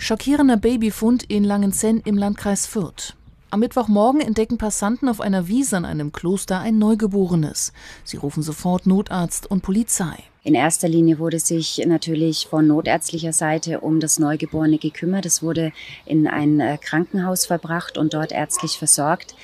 Schockierender Babyfund in Langenzenn im Landkreis Fürth. Am Mittwochmorgen entdecken Passanten auf einer Wiese an einem Kloster ein Neugeborenes. Sie rufen sofort Notarzt und Polizei. In erster Linie wurde sich natürlich von notärztlicher Seite um das Neugeborene gekümmert. Es wurde in ein Krankenhaus verbracht und dort ärztlich versorgt.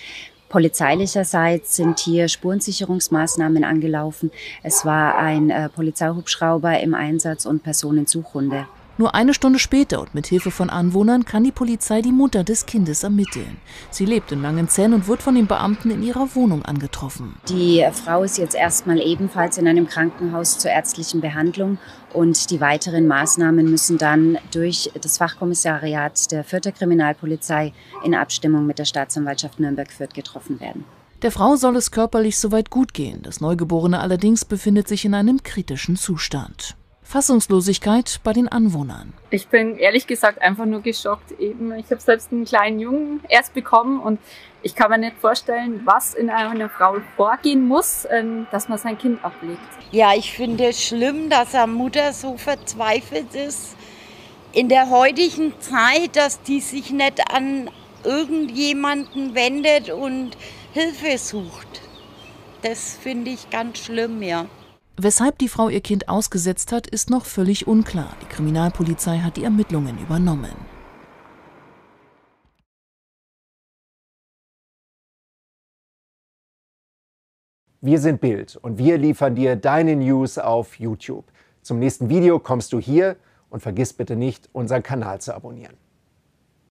Polizeilicherseits sind hier Spurensicherungsmaßnahmen angelaufen. Es war ein Polizeihubschrauber im Einsatz und Personensuchhunde. Nur eine Stunde später und mit Hilfe von Anwohnern kann die Polizei die Mutter des Kindes ermitteln. Sie lebt in Langenzenn und wird von den Beamten in ihrer Wohnung angetroffen. Die Frau ist jetzt erstmal ebenfalls in einem Krankenhaus zur ärztlichen Behandlung und die weiteren Maßnahmen müssen dann durch das Fachkommissariat der Fürther Kriminalpolizei in Abstimmung mit der Staatsanwaltschaft Nürnberg-Fürth getroffen werden. Der Frau soll es körperlich soweit gut gehen. Das Neugeborene allerdings befindet sich in einem kritischen Zustand. Fassungslosigkeit bei den Anwohnern. Ich bin ehrlich gesagt einfach nur geschockt. Ich habe selbst einen kleinen Jungen erst bekommen und ich kann mir nicht vorstellen, was in einer Frau vorgehen muss, dass man sein Kind ablegt. Ja, ich finde es schlimm, dass eine Mutter so verzweifelt ist in der heutigen Zeit, dass die sich nicht an irgendjemanden wendet und Hilfe sucht. Das finde ich ganz schlimm, ja. Weshalb die Frau ihr Kind ausgesetzt hat, ist noch völlig unklar. Die Kriminalpolizei hat die Ermittlungen übernommen. Wir sind Bild und wir liefern dir deine News auf YouTube. Zum nächsten Video kommst du hier und vergiss bitte nicht, unseren Kanal zu abonnieren.